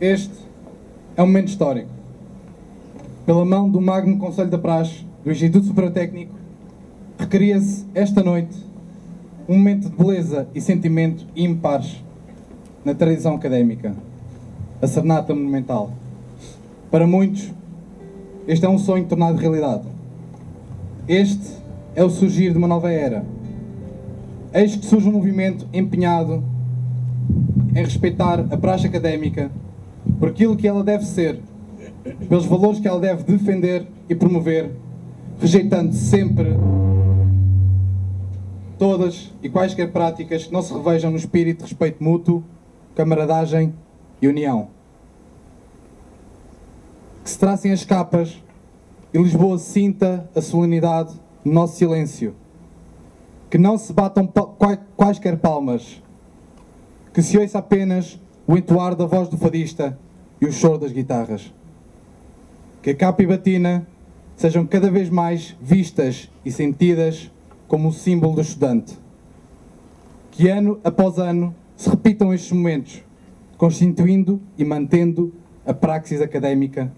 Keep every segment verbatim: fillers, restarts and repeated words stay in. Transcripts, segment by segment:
Este é um momento histórico. Pela mão do Magno Conselho da Praxe, do Instituto Superior Técnico, recria-se esta noite um momento de beleza e sentimento impares na tradição académica, a Serenata Monumental. Para muitos, este é um sonho tornado realidade. Este é o surgir de uma nova era. Eis que surge um movimento empenhado em respeitar a praxe académica por aquilo que ela deve ser, pelos valores que ela deve defender e promover, rejeitando sempre todas e quaisquer práticas que não se revejam no espírito de respeito mútuo, camaradagem e união. Que se tracem as capas e Lisboa sinta a solenidade do nosso silêncio. Que não se batam quaisquer palmas. Que se ouça apenas o entoar da voz do fadista e o choro das guitarras. Que a capa e batina sejam cada vez mais vistas e sentidas como o símbolo do estudante. Que ano após ano se repitam estes momentos, constituindo e mantendo a praxis académica.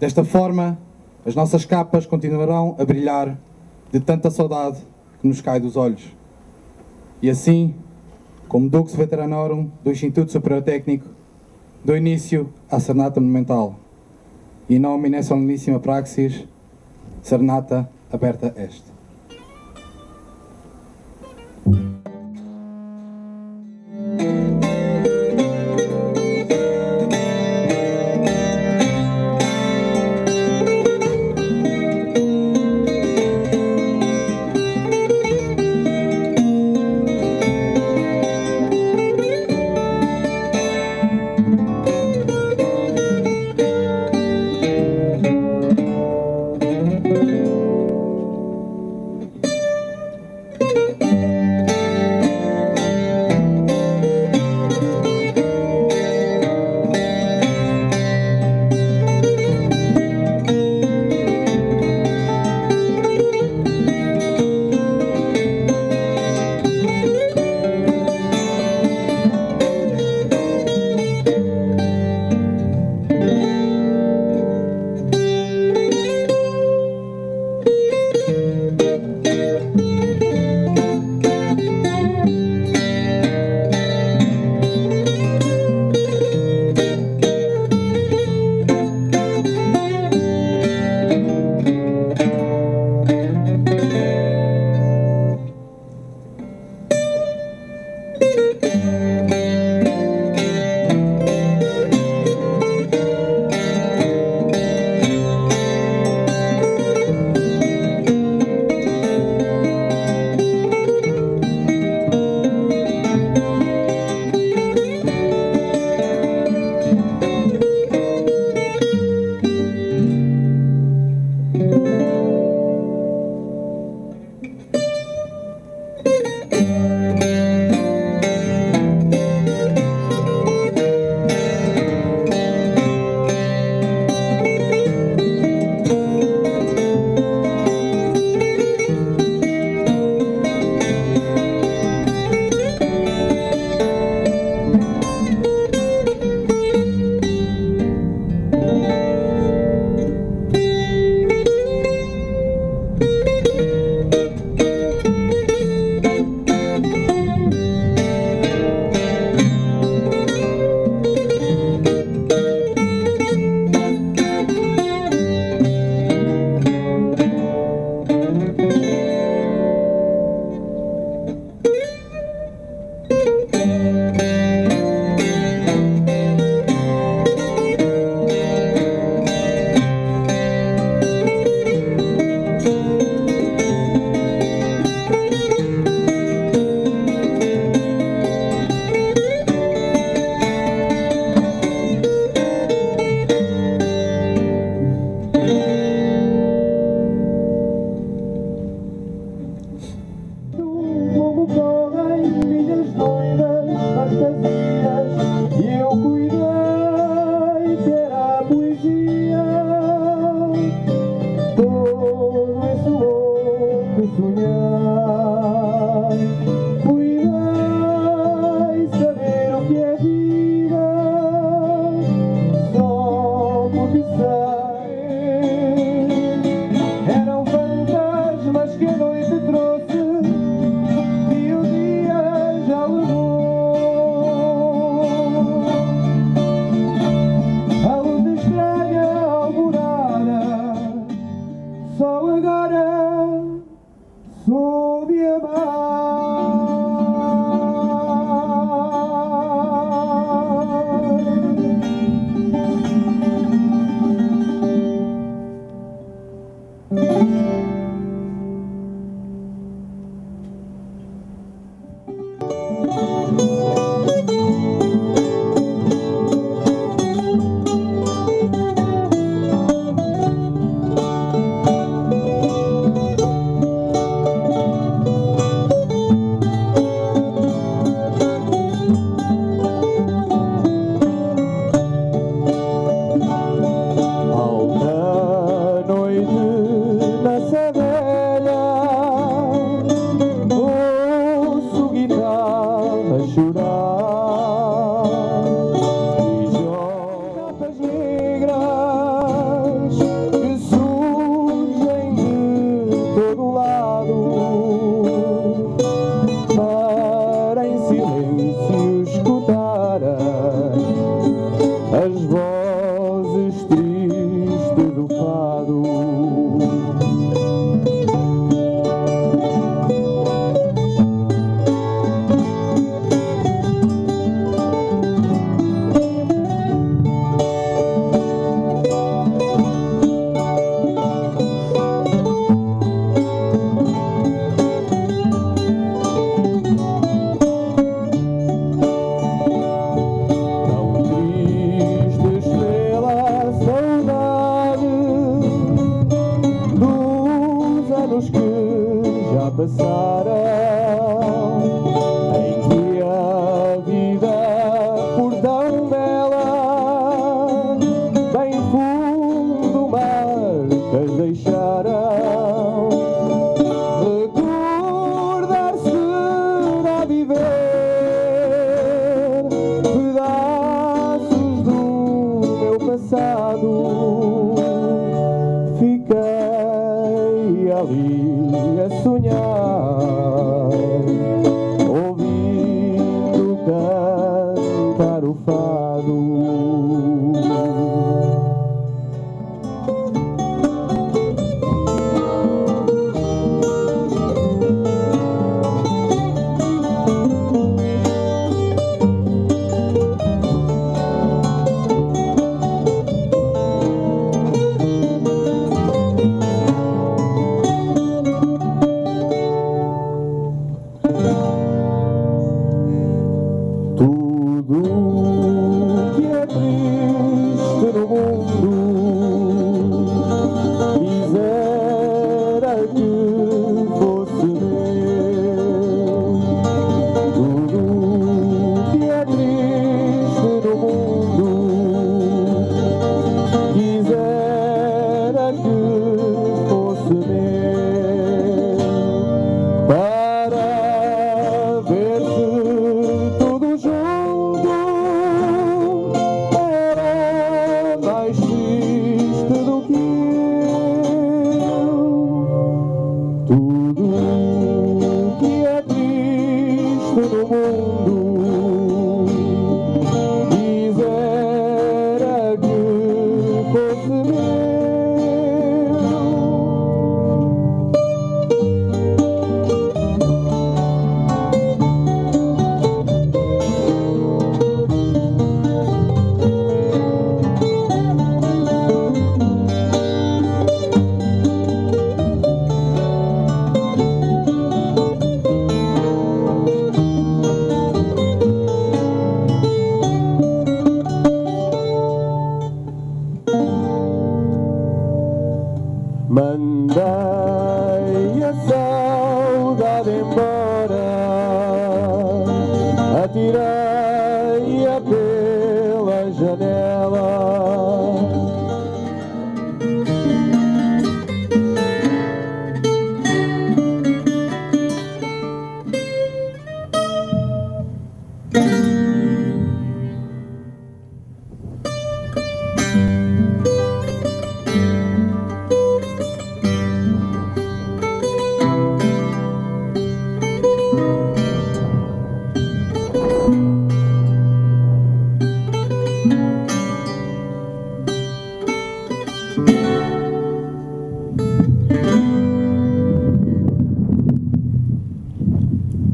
Desta forma, as nossas capas continuarão a brilhar de tanta saudade que nos cai dos olhos. E assim, como Dux Veteranorum do Instituto Superior Técnico, dou início à Serenata Monumental. In nomine solenissima praxis, Serenata aberta est.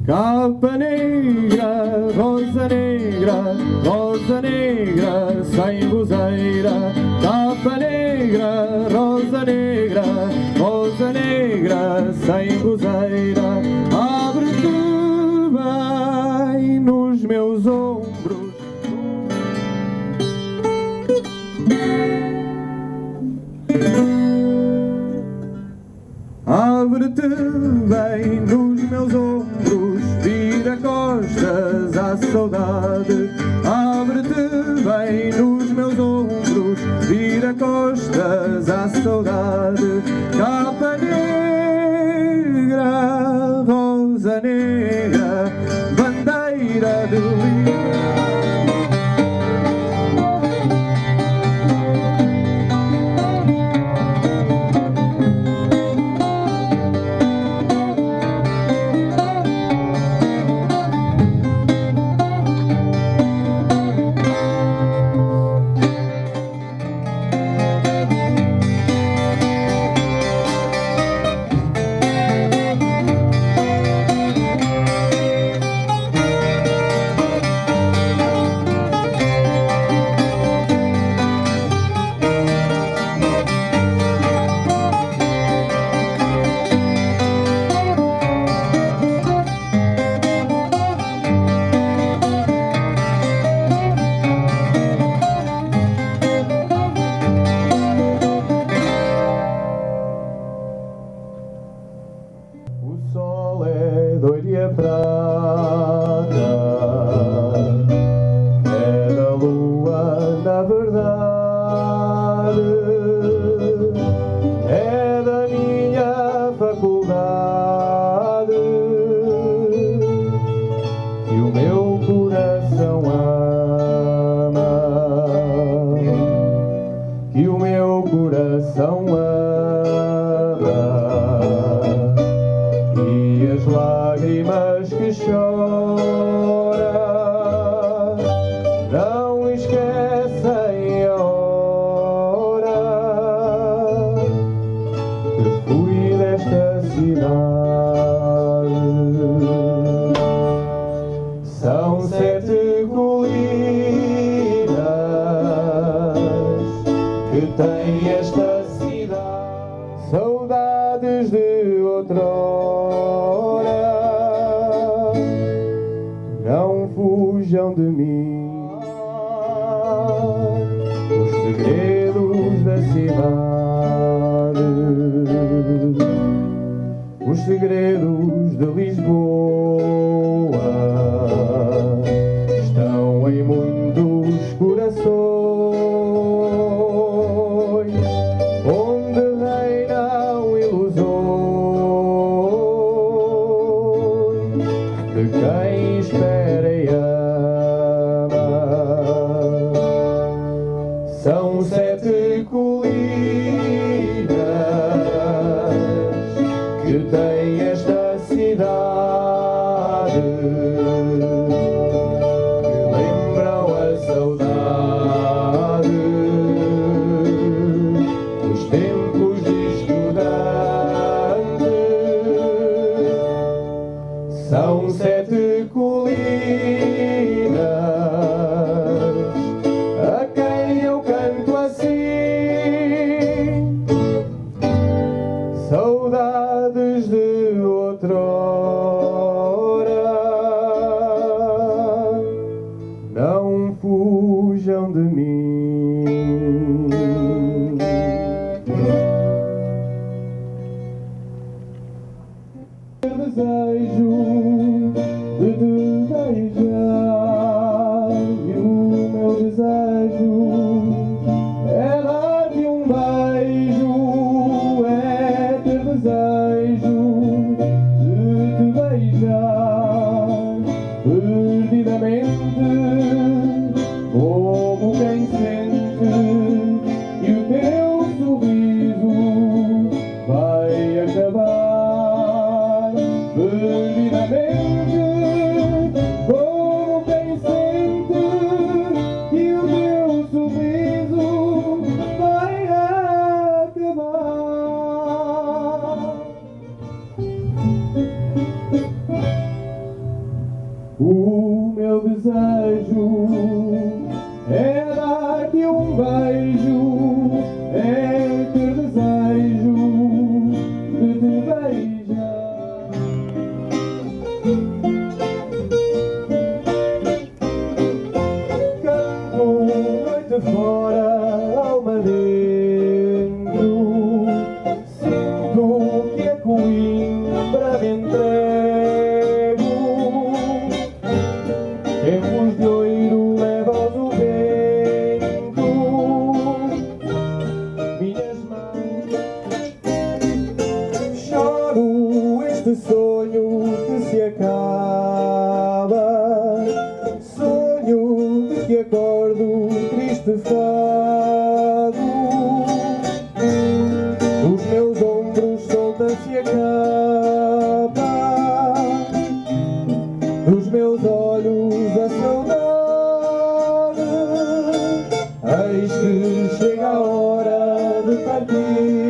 Capa negra, rosa negra, rosa negra, sem buzeira. Capa negra, rosa negra, rosa negra, sem buzeira. Abre-te bem nos meus ombros. Abre-te bem nos meus ombros. Vira costas à saudade, abre-te bem nos meus ombros, vira costas à saudade. Capa negra, rosa negra, bandeira de Leão. esse sonho que se acaba, sonho de que acordo triste fado, os meus ombros soltam-se a capa, dos meus olhos a saudade, eis que chega a hora de partir.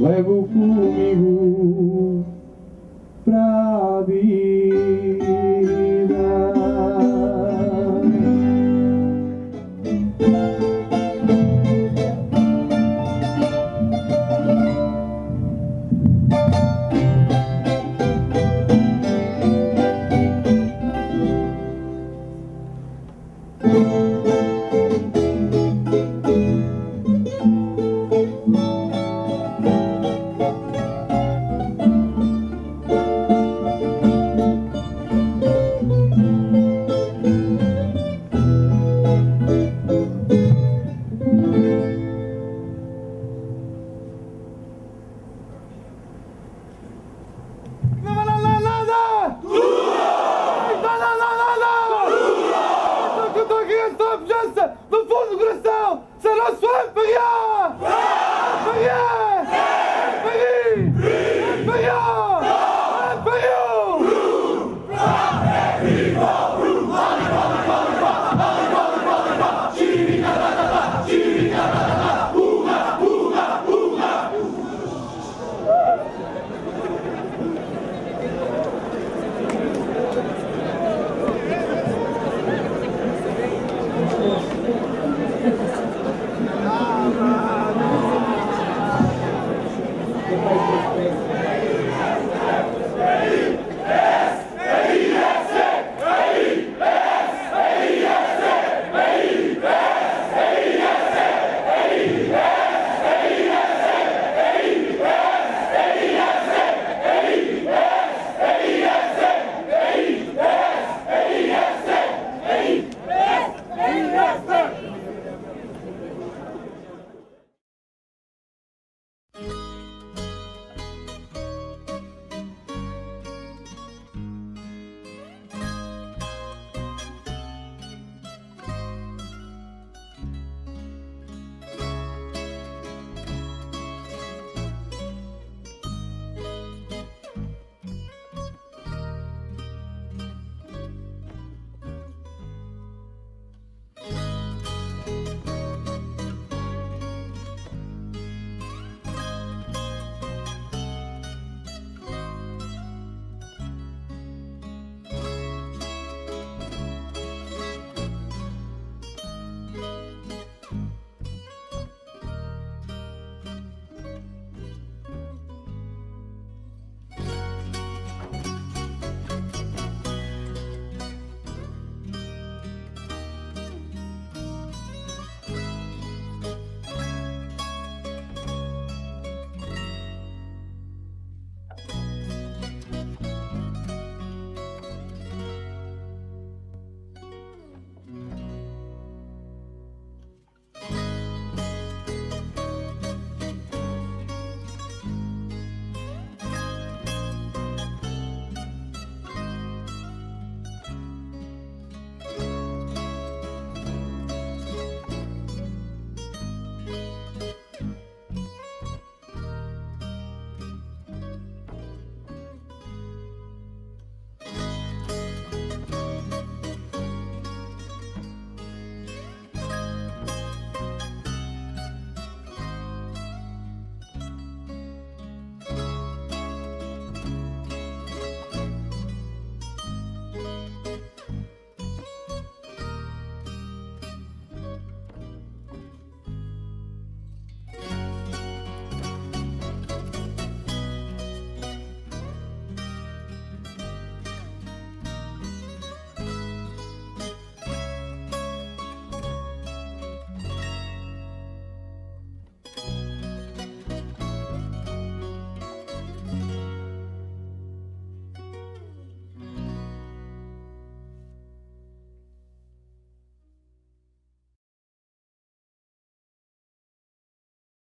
Levo comigo pra vir.